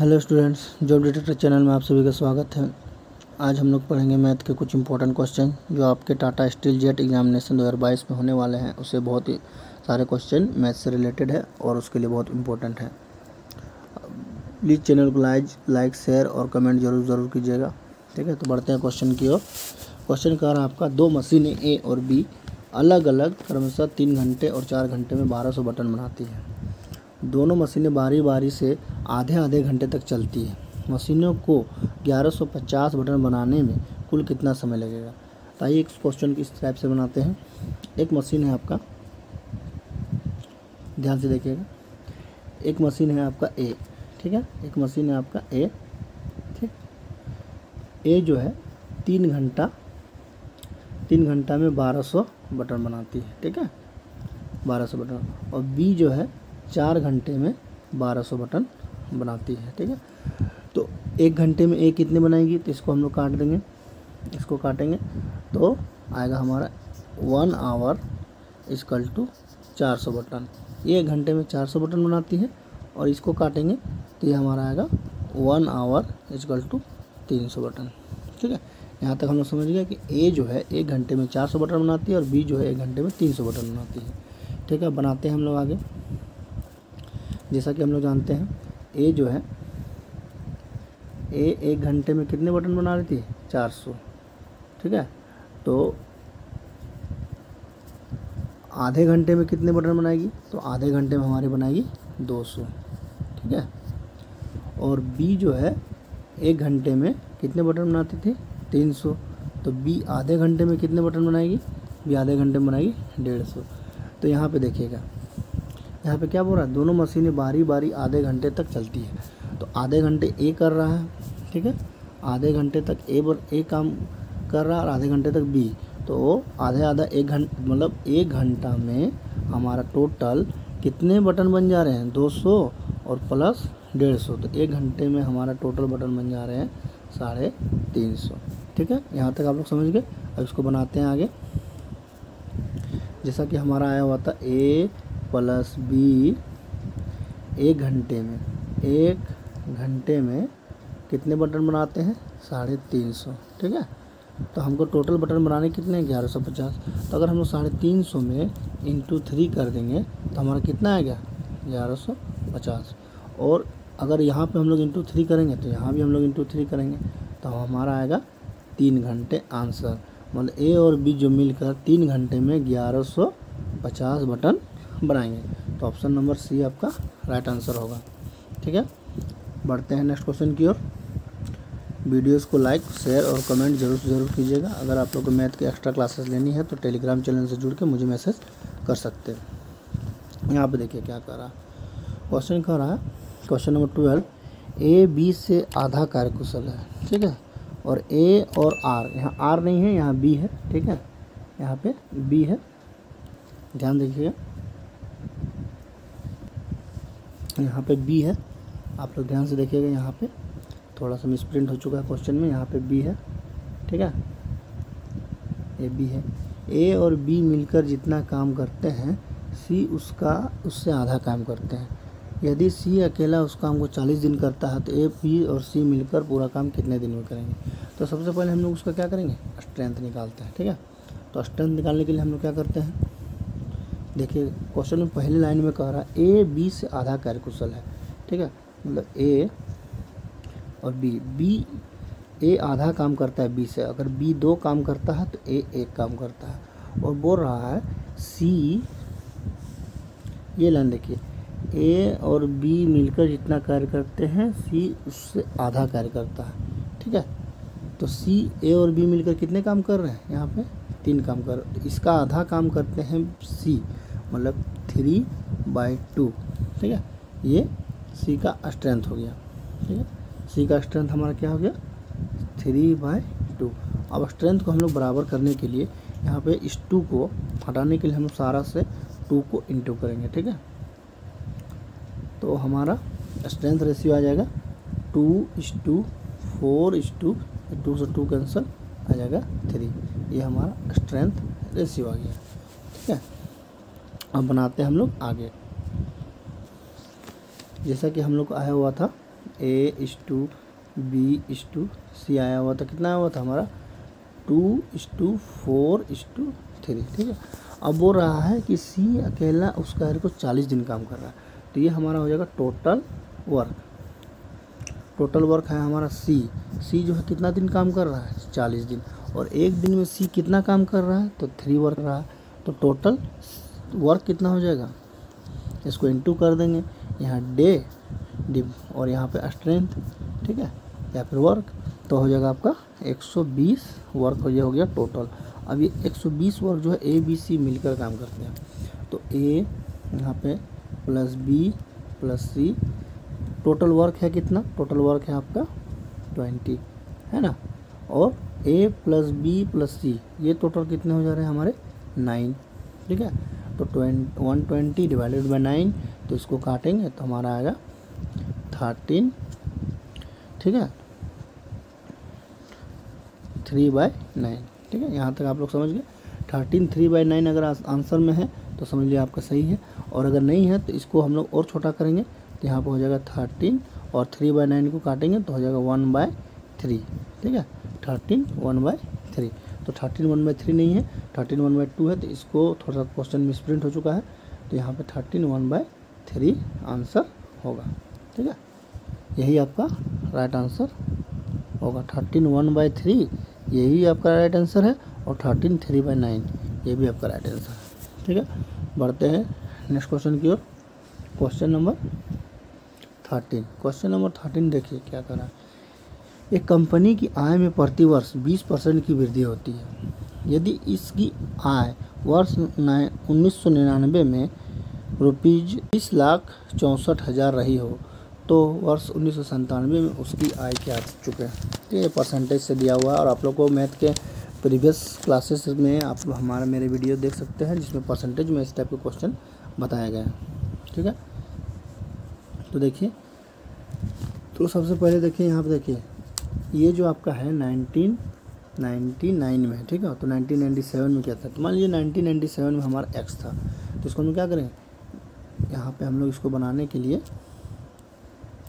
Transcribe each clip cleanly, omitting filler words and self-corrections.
Hello students, job detector channel में आप सभी का स्वागत है। आज हम लोग पढ़ेंगे मैथ के कुछ इंपॉर्टेंट क्वेश्चन जो आपके टाटा स्टील जेट एग्जामिनेशन 2022 में होने वाले हैं। उससे बहुत ही सारे क्वेश्चन मैथ से रिलेटेड है और उसके लिए बहुत इंपॉर्टेंट है। प्लीज़ चैनल को लाइक शेयर और कमेंट ज़रूर कीजिएगा, ठीक है। तो बढ़ते हैं क्वेश्चन की ओर। क्वेश्चन कह रहा है आपका, दो मशीनें ए और बी अलग अलग क्रमशः 3 घंटे और 4 घंटे में 1200 बटन बनाती हैं। दोनों मशीनें बारी बारी से आधे घंटे तक चलती है। मशीनों को 1150 बटन बनाने में कुल कितना समय लगेगा? तो आइए इस क्वेश्चन की इस टाइप से बनाते हैं। एक मशीन है आपका, ध्यान से देखिएगा, एक मशीन है आपका ए, ठीक है। एक मशीन है आपका ए, ठीक। ए जो है 3 घंटा में 1200 बटन बनाती है, ठीक है, 1200 बटन। और बी जो है 4 घंटे में 1200 बटन बनाती है, ठीक है। तो 1 घंटे में ए कितने बनाएगी? तो इसको हम लोग काट देंगे, इसको काटेंगे तो आएगा हमारा 1 आवर इजकल टू 400 बटन। ये 1 घंटे में 400 बटन बनाती है और इसको काटेंगे तो ये हमारा आएगा 1 आवर इजकल टू 300 बटन, ठीक है। यहाँ तक हम लोग समझ गए कि ए जो है 1 घंटे में 400 बटन बनाती है और बी जो है 1 घंटे में 300 बटन बनाती है, ठीक है। बनाते हैं हम लोग आगे। जैसा कि हम लोग जानते हैं ए जो है, ए 1 घंटे में कितने बटन बना रही थी? 400, ठीक है। तो आधे घंटे में कितने बटन बनाएगी? तो आधे घंटे में हमारी बनाएगी 200, ठीक है। और बी जो है 1 घंटे में कितने बटन बनाती थी? 300। तो बी आधे घंटे में कितने बटन बनाएगी? बी आधे घंटे में बनाएगी 150। तो यहाँ पे देखिएगा, यहाँ पे क्या बोल रहा है, दोनों मशीनें बारी बारी आधे घंटे तक चलती है। तो आधे घंटे ए कर रहा है, ठीक है, आधे घंटे तक ए काम कर रहा है और आधे घंटे तक बी। तो वो आधा 1 घंटा, मतलब 1 घंटा में हमारा टोटल कितने बटन बन जा रहे हैं? 200 और प्लस 150। तो 1 घंटे में हमारा टोटल बटन बन जा रहे हैं 350, ठीक है। यहाँ तक आप लोग समझ गए। अब इसको बनाते हैं आगे। जैसा कि हमारा आया हुआ था ए प्लस बी 1 घंटे में, 1 घंटे में कितने बटन बनाते हैं? 350, ठीक है। तो हमको टोटल बटन बनाने कितने हैं? 1150। तो अगर हम लोग 350 में इंटू 3 कर देंगे तो हमारा कितना आएगा? 1150। और अगर यहाँ पे हम लोग इंटू 3 करेंगे तो यहाँ भी हम लोग इंटू 3 करेंगे तो हमारा आएगा 3 घंटे आंसर। मतलब ए और बी जो मिलकर 3 घंटे में 1150 बटन बनाएंगे। तो ऑप्शन नंबर सी आपका राइट आंसर होगा, ठीक है। बढ़ते हैं नेक्स्ट क्वेश्चन की ओर। वीडियोस को लाइक शेयर और कमेंट ज़रूर कीजिएगा। अगर आप लोग को मैथ की एक्स्ट्रा क्लासेस लेनी है तो टेलीग्राम चैनल से जुड़ के मुझे मैसेज कर सकते हैं। यहाँ पे देखिए क्या कह रहा है, क्वेश्चन कह रहा है, क्वेश्चन नंबर 12, ए बी से आधा कार्यकुशल है, ठीक है। और ए और आर, यहाँ आर नहीं है, यहाँ बी है, ठीक है, यहाँ पे बी है, ध्यान देखिएगा, यहाँ पे बी है, आप लोग ध्यान से देखिएगा, यहाँ पे थोड़ा सा मिसप्रिंट हो चुका है क्वेश्चन में, यहाँ पे बी है, ठीक है, ये बी है। ए और बी मिलकर जितना काम करते हैं सी उससे आधा काम करते हैं। यदि सी अकेला उस काम को 40 दिन करता है तो ए बी और सी मिलकर पूरा काम कितने दिन में करेंगे? तो सबसे पहले हम लोग उसका क्या करेंगे? स्ट्रेंथ निकालते हैं, ठीक है। तो स्ट्रेंथ निकालने के लिए हम लोग क्या करते हैं, देखिए क्वेश्चन में पहले लाइन में कह रहा है ए बी से आधा कार्यकुशल है, ठीक है। मतलब ए और बी ए आधा काम करता है बी से, अगर बी 2 काम करता है तो ए 1 काम करता है। और बोल रहा है सी, ये लाइन देखिए, ए और बी मिलकर जितना कार्य करते हैं सी उससे आधा कार्य करता है, ठीक है। तो सी ए और बी मिलकर कितने काम कर रहे हैं? यहाँ पे 3 काम कर, इसका आधा काम करते हैं सी, मतलब 3/2, ठीक है। ये सी का स्ट्रेंथ हो गया, ठीक है। सी का स्ट्रेंथ हमारा क्या हो गया? 3/2। अब स्ट्रेंथ को हम लोग बराबर करने के लिए यहाँ पे इस 2 को हटाने के लिए हम सारा से 2 को इंटू करेंगे, ठीक है। तो हमारा स्ट्रेंथ रेशियो आ जाएगा 2:4:2, 2 से 2 कैंसिल, आ जाएगा 3। ये हमारा स्ट्रेंथ रेशियो आ गया, ठीक है। अब बनाते हैं हम लोग आगे। जैसा कि हम लोग को आया हुआ था A:2 B:2 C आया हुआ था। कितना आया हुआ था हमारा 2:4:3। ठीक है, अब वो रहा है कि C अकेला उस कार्य को 40 दिन काम कर रहा है, तो ये हमारा हो जाएगा टोटल वर्क। टोटल वर्क है हमारा C जो है कितना दिन काम कर रहा है 40 दिन, और एक दिन में C कितना काम कर रहा है तो 3 वर्क रहा है। तो टोटल वर्क कितना हो जाएगा, इसको इंटू कर देंगे, यहाँ डे और यहाँ पे स्ट्रेंथ, ठीक है, या फिर वर्क, तो हो जाएगा आपका 120 वर्क। ये हो गया टोटल। अब ये 120 वर्क जो है ए बी सी मिलकर काम करते हैं, तो ए यहाँ पे + B + C। टोटल वर्क है कितना, टोटल वर्क है आपका 20, है ना, और A + B + C ये टोटल कितने हो जा रहे हैं हमारे 9। ठीक है, तो 120 डिवाइडेड बाई 9, तो इसको काटेंगे तो हमारा आएगा 13। ठीक है, 3/9। ठीक है, यहाँ तक आप लोग समझ गए। 13 3/9 अगर आंसर में है तो समझ लिया आपका सही है, और अगर नहीं है तो इसको हम लोग और छोटा करेंगे, तो यहाँ पर हो जाएगा 13 और 3/9 को काटेंगे तो हो जाएगा 1/3। ठीक है, 13 1/3, तो 13 1/3 नहीं है, 13 1/2 है, तो इसको थोड़ा सा क्वेश्चन मिसप्रिंट हो चुका है, तो यहाँ पे 13 1/3 आंसर होगा। ठीक है, यही आपका राइट आंसर होगा। 13 1/3 यही आपका राइट आंसर है, और 13 3/9 ये भी आपका राइट आंसर है। ठीक है, बढ़ते हैं नेक्स्ट क्वेश्चन की ओर। क्वेश्चन नंबर 13, क्वेश्चन नंबर 13 देखिए क्या कर रहा है। एक कंपनी की आय में प्रति वर्ष 20% की वृद्धि होती है। यदि इसकी आय वर्ष 1999 में ₹20,64,000 रही हो तो वर्ष 1997 में उसकी आय क्या आ चुके हैं। ये परसेंटेज से दिया हुआ है, और आप लोग को मैथ के प्रीवियस क्लासेस में आप हमारा मेरे वीडियो देख सकते हैं जिसमें परसेंटेज में इस टाइप के क्वेश्चन बताए गए हैं। ठीक है, तो देखिए, तो सबसे पहले देखिए यहाँ पर, देखिए ये जो आपका है 1999 में, ठीक है, तो 1997 में क्या था, तो मान लीजिए 1997 में हमारा x था, तो इसको हम क्या करेंगे, यहाँ पे हम लोग इसको बनाने के लिए,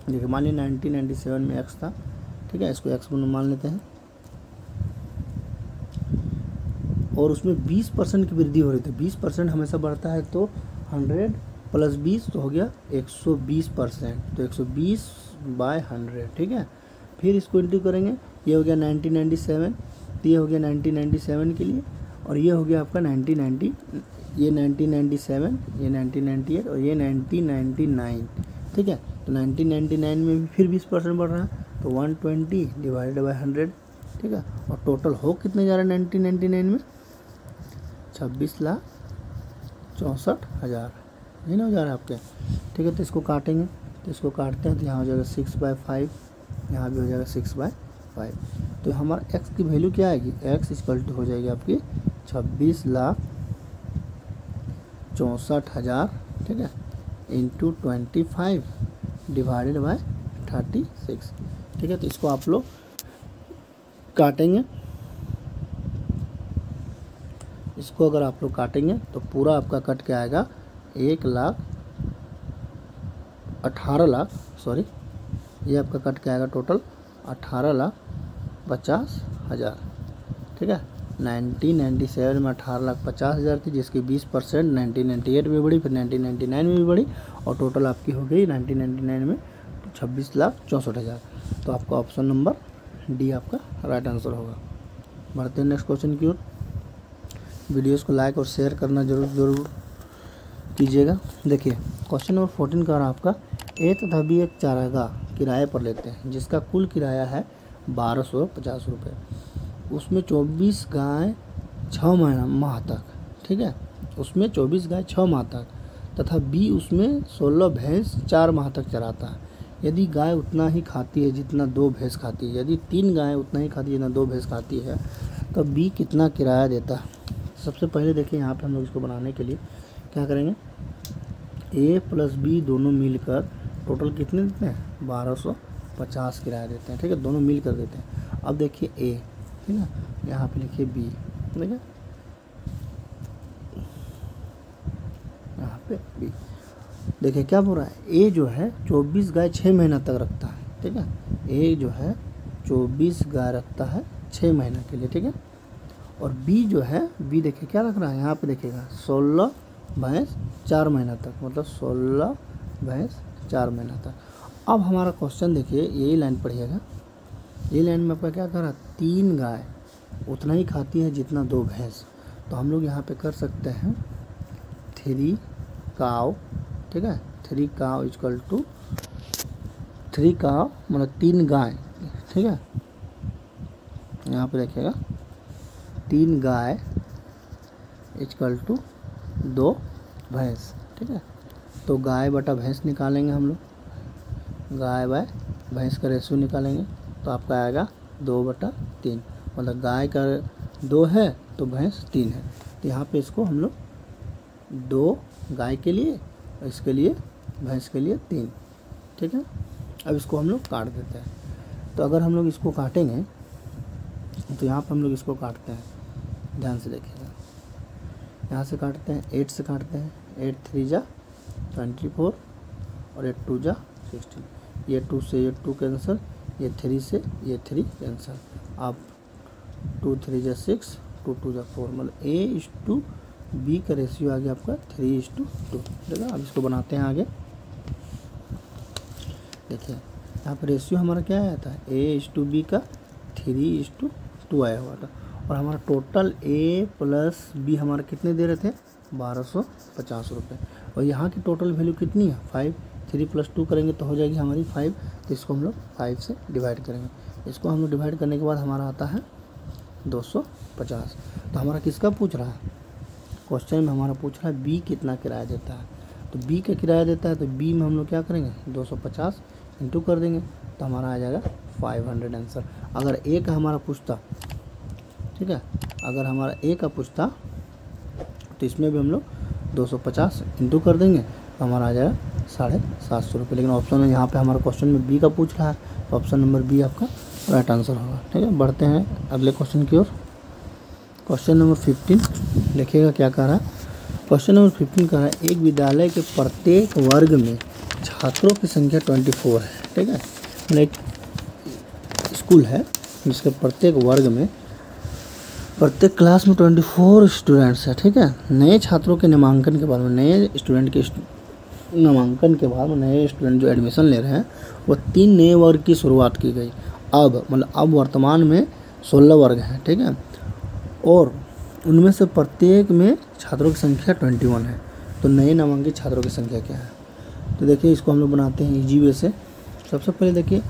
देखिए मान लीजिए 1997 में x था, ठीक है, इसको x मान लेते हैं, और उसमें 20% की वृद्धि हो रही थी। 20% हमेशा बढ़ता है, तो 100 + 20 तो हो गया 120%, तो 120/100। ठीक है, फिर इसको इंटू करेंगे, ये हो गया 1997, तो ये हो गया 1997 के लिए, और ये हो गया आपका 1990, ये 1997, ये 1998 और ये 1999। ठीक है, तो 1999 में भी फिर 20% बढ़ रहा है, तो 120 डिवाइडेड बाई 100। ठीक है, और टोटल हो कितने जा रहा है 1999 में 26,64,000, ये ना हो जा रहा है आपके। ठीक है, तो इसको काटेंगे, तो इसको काटते हैं, तो यहाँ हो जाएगा 6/5, यहाँ भी हो जाएगा 6/5, तो हमारा x की वैल्यू क्या आएगी, x इक्वल टू हो जाएगी आपकी 26,64,000। ठीक है, इंटू 25 डिवाइडेड बाई 36। ठीक है, तो इसको आप लोग काटेंगे, इसको अगर आप लोग काटेंगे तो पूरा आपका कट के आएगा 1,18,00,000, सॉरी, ये आपका कट के आएगा टोटल 18,50,000। ठीक है, 1997 में 18,50,000 थी, जिसकी 20% 1998 में बढ़ी, फिर 1999 में भी बढ़ी, और टोटल आपकी हो गई 1999 में 26,64,000। तो आपका ऑप्शन नंबर डी आपका राइट आंसर होगा। बढ़ते हैं नेक्स्ट क्वेश्चन की ओर। वीडियोज़ को लाइक और शेयर करना ज़रूर कीजिएगा। देखिए क्वेश्चन नंबर 14 का आपका, ए तथा B एक चारागाह किराए पर लेते हैं जिसका कुल किराया है ₹1,250। उसमें 24 गाय 6 माह तक, ठीक है, उसमें 24 गाय 6 माह तक तथा B उसमें 16 भैंस 4 माह तक चराता है। यदि गाय उतना ही खाती है जितना 2 भैंस खाती है, यदि 3 गाय उतना ही खाती है जितना 2 भैंस खाती है, तो B कितना किराया देता है। सबसे पहले देखिए यहाँ पर हम लोग इसको बनाने के लिए क्या करेंगे, A + B दोनों मिलकर टोटल कितने देते हैं 1250 किराया देते हैं। ठीक है, दोनों मिल कर देते हैं। अब देखिए A, ठीक है, यहाँ पे लिखिए B, ठीक है, यहाँ पे B। देखिए क्या बोल रहा है, A जो है 24 गाय 6 महीना तक रखता है, ठीक है। ए जो है 24 गाय रखता है 6 महीने के लिए, ठीक है। और बी जो है, बी देखिए क्या रख रहा है यहाँ पे, देखिएगा 16 भैंस 4 महीना तक, मतलब 16 भैंस 4 महीना तक। अब हमारा क्वेश्चन देखिए, यही लाइन पढ़िएगा, यही लाइन में आपका क्या कर रहा है, 3 गाय उतना ही खाती है जितना 2 भैंस। तो हम लोग यहाँ पे कर सकते हैं 3 काव, ठीक है। 3 काव इजकल टू 3 काव मतलब 3 गाय, ठीक है। यहाँ पे देखिएगा 3 गाय इजकल टू 2 भैंस, ठीक है। तो गाय बटा भैंस निकालेंगे हम लोग, गाय बाय भैंस का रेशियो निकालेंगे। तो आपका आएगा 2/3, मतलब गाय का 2 है तो भैंस 3 है। तो यहाँ पे इसको हम लोग 2 गाय के लिए, इसके लिए भैंस के लिए 3, ठीक है। अब इसको हम लोग काट देते हैं। तो अगर हम लोग इसको काटेंगे तो यहाँ पर हम लोग इसको काटते हैं, ध्यान से देखिएगा, यहाँ से काटते हैं 8 से काटते हैं, 8 3 जा 24 और 8 2 जा 16। ये 2 से ये 2 कैंसिल, ये 3 से ये 3 कैंसिल, आप 2 3 जा 6, 2 2 जा 4, मतलब A/B का रेशियो आ गया आपका 3:2। ठीक है। अब इसको बनाते हैं आगे, देखिए यहाँ पर रेशियो हमारा क्या आया था, A/B का 3:2 आया हुआ था। और हमारा टोटल A + B हमारे कितने दे रहे थे, 1250 रुपये। और यहाँ की टोटल वैल्यू कितनी है, 5। 3 + 2 करेंगे तो हो जाएगी हमारी 5, तो इसको हम लोग 5 से डिवाइड करेंगे। इसको हम लोग डिवाइड करने के बाद हमारा आता है 250। तो हमारा किसका पूछ रहा है, क्वेश्चन में हमारा पूछ रहा है B कितना किराया देता है। तो B का किराया देता है, तो B में हम लोग क्या करेंगे, 250 इंटू कर देंगे, तो हमारा आ जाएगा 500 आंसर। अगर A का हमारा पूछता, ठीक है, अगर हमारा A का पूछता तो इसमें भी हम लोग 250 इंटू कर देंगे, तो हमारा आ जाएगा 750 रुपये। लेकिन ऑप्शन यहाँ पे हमारा क्वेश्चन में B का पूछ रहा है, तो ऑप्शन नंबर B आपका राइट आंसर होगा, ठीक है। बढ़ते हैं अगले क्वेश्चन की ओर। क्वेश्चन नंबर 15 देखिएगा क्या कह रहा है। क्वेश्चन नंबर 15 कह रहा है एक विद्यालय के प्रत्येक वर्ग में छात्रों की संख्या 24 है, ठीक है। लाइक स्कूल है जिसके प्रत्येक वर्ग में, प्रत्येक क्लास में 24 स्टूडेंट्स है, ठीक है। नए छात्रों के नामांकन के बाद में, नए स्टूडेंट के नामांकन के बाद में, नए स्टूडेंट जो एडमिशन ले रहे हैं वो 3 नए वर्ग की शुरुआत की गई। अब मतलब अब वर्तमान में 16 वर्ग हैं, ठीक है, और उनमें से प्रत्येक में छात्रों की संख्या 21 है। तो नए नामांकित छात्रों की संख्या क्या है, तो देखिए इसको हम लोग बनाते हैं इजी वे से। सबसे पहले देखिए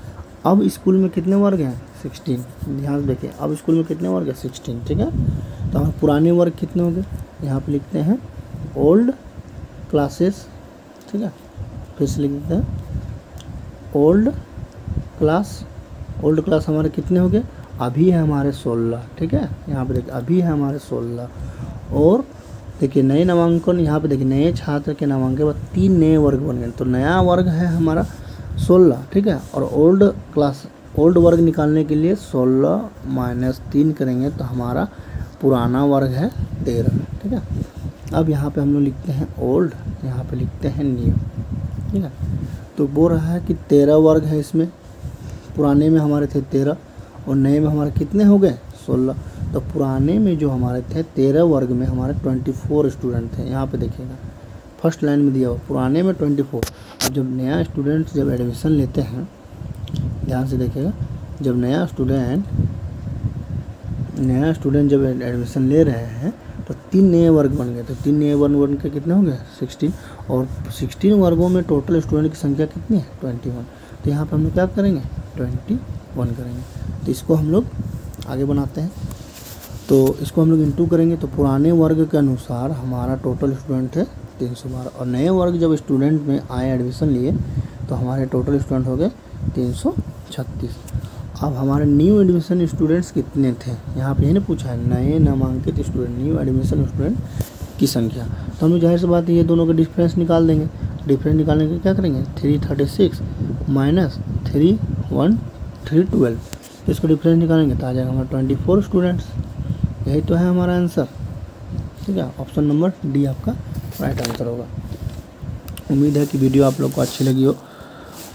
अब स्कूल में कितने वर्ग हैं, 16। ध्यान से देखिए अब स्कूल में कितने वर्ग हैं, 16, ठीक है। तो हमारे पुराने वर्ग कितने हो गए, यहाँ पर लिखते हैं ओल्ड क्लासेस, ठीक है, फिर से लिख देते हैं ओल्ड क्लास। ओल्ड क्लास हमारे कितने हो गए, अभी है हमारे 16, ठीक है। यहाँ पे देखिए अभी है हमारे 16। और देखिए नए नामांकन, यहाँ पे देखिए नए छात्र के नामांकन बाद 3 नए वर्ग बन गए, तो नया वर्ग है हमारा 16, ठीक है। और ओल्ड क्लास, ओल्ड वर्ग निकालने के लिए 16 - 3 करेंगे तो हमारा पुराना वर्ग है 13, ठीक है। अब यहाँ पर हम लोग लिखते हैं ओल्ड, यहाँ पर लिखते हैं न्यू, ठीक है। तो बोल रहा है कि 13 वर्ग है इसमें, पुराने में हमारे थे 13 और नए में हमारे कितने हो गए, 16। तो पुराने में जो हमारे थे 13 वर्ग में हमारे 24 स्टूडेंट थे। यहाँ पे देखिएगा फर्स्ट लाइन में दिया हुआ पुराने में 24। अब जब नया स्टूडेंट जब एडमिशन लेते हैं, ध्यान से देखिएगा, जब नया स्टूडेंट जब एडमिशन ले रहे हैं तो 3 नए वर्ग बन गए, तो 3 नए वर्ग बन के कितने हो गए, 16। और 16 वर्गों में टोटल स्टूडेंट की संख्या कितनी है, 21। तो यहाँ पर हम लोग क्या करेंगे, 21 करेंगे। तो इसको हम लोग आगे बनाते हैं, तो इसको हम लोग इंटू करेंगे। तो पुराने वर्ग के अनुसार हमारा टोटल स्टूडेंट है 312 और नए वर्ग जब स्टूडेंट में आए एडमिशन लिए तो हमारे टोटल स्टूडेंट हो गए 336। अब हमारे न्यू एडमिशन स्टूडेंट्स कितने थे, यहाँ पर यही ने पूछा है नए नामांकित स्टूडेंट, न्यू एडमिशन स्टूडेंट की संख्या। तो हम लोग जाहिर सी बात है ये दोनों का डिफरेंस निकाल देंगे। डिफरेंस निकालने के क्या करेंगे, 336 माइनस 312। तो इसको डिफरेंस निकालेंगे तो आ जाएगा हमारा 24 स्टूडेंट्स। यही तो है हमारा आंसर, ठीक है। ऑप्शन नंबर डी आपका राइट आंसर होगा। उम्मीद है कि वीडियो आप लोग को अच्छी लगी हो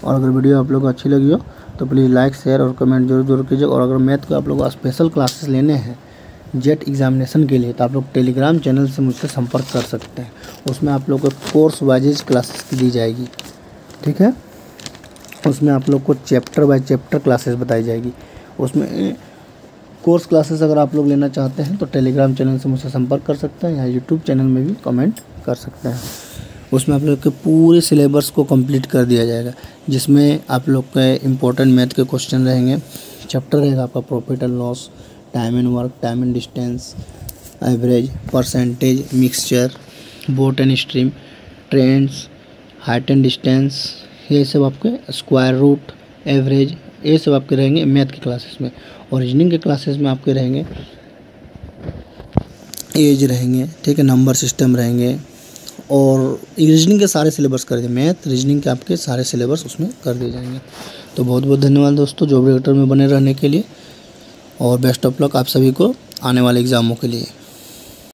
और अगर वीडियो आप लोग को अच्छी लगी हो तो प्लीज़ लाइक शेयर और कमेंट जरूर कीजिए। और अगर मैथ के आप लोग स्पेशल क्लासेस लेने हैं जेट एग्जामिनेशन के लिए तो आप लोग टेलीग्राम चैनल से मुझसे संपर्क कर सकते हैं, उसमें आप लोग को कोर्स वाइज क्लासेस दी जाएगी, ठीक है। उसमें आप लोग को चैप्टर बाय चैप्टर क्लासेस बताई जाएगी। उसमें कोर्स क्लासेस अगर आप लोग लेना चाहते हैं तो टेलीग्राम चैनल से मुझसे संपर्क कर सकते हैं या यूट्यूब चैनल में भी कमेंट कर सकते हैं। उसमें आप लोग के पूरे सिलेबस को कंप्लीट कर दिया जाएगा, जिसमें आप लोग के इम्पोर्टेंट मैथ के क्वेश्चन रहेंगे। चैप्टर रहेगा आपका profit and loss, time and work, time and distance, average, percentage, mixture, boat and stream, trains, height and distance, ये सब आपके स्क्वायर रूट, एवरेज, ये सब आपके रहेंगे मैथ की क्लासेस में। और रीजनिंग के क्लासेस में आपके रहेंगे एज रहेंगे, ठीक है, नंबर सिस्टम रहेंगे। और रीजनिंग के सारे सिलेबस कर दिए, मैथ रीजनिंग के आपके सारे सिलेबस उसमें कर दिए जाएंगे। तो बहुत बहुत धन्यवाद दोस्तों जॉब डिटेक्टर में बने रहने के लिए और बेस्ट ऑफ लक आप सभी को आने वाले एग्ज़ामों के लिए।